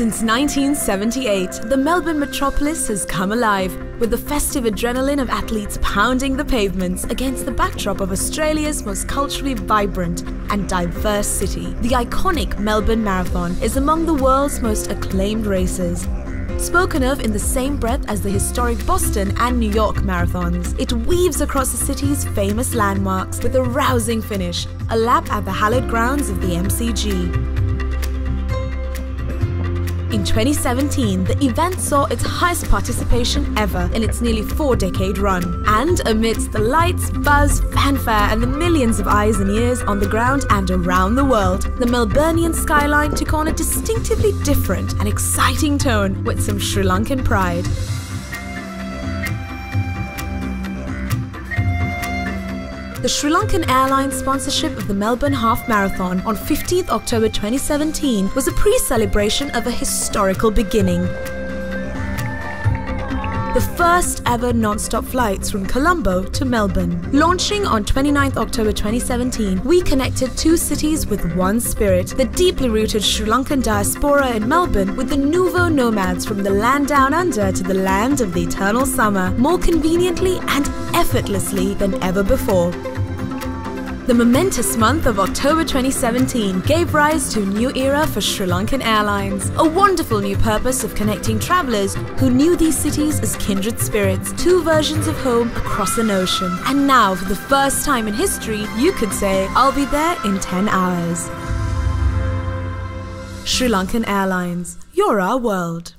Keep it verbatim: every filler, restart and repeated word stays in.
Since nineteen seventy-eight, the Melbourne metropolis has come alive, with the festive adrenaline of athletes pounding the pavements against the backdrop of Australia's most culturally vibrant and diverse city. The iconic Melbourne Marathon is among the world's most acclaimed races, spoken of in the same breath as the historic Boston and New York marathons. It weaves across the city's famous landmarks with a rousing finish, a lap at the hallowed grounds of the M C G. In twenty seventeen, the event saw its highest participation ever in its nearly four-decade run. And amidst the lights, buzz, fanfare and the millions of eyes and ears on the ground and around the world, the Melburnian skyline took on a distinctively different and exciting tone with some Sri Lankan pride. The Sri Lankan Airlines sponsorship of the Melbourne Half Marathon on fifteenth October twenty seventeen was a pre-celebration of a historical beginning. The first ever non-stop flights from Colombo to Melbourne. Launching on twenty-ninth October twenty seventeen, we connected two cities with one spirit, the deeply rooted Sri Lankan diaspora in Melbourne with the nouveau nomads from the land down under to the land of the eternal summer, more conveniently and effortlessly than ever before. The momentous month of October twenty seventeen gave rise to a new era for Sri Lankan Airlines, a wonderful new purpose of connecting travellers who knew these cities as kindred spirits, two versions of home across an ocean. And now, for the first time in history, you could say, "I'll be there in ten hours. Sri Lankan Airlines, you're our world.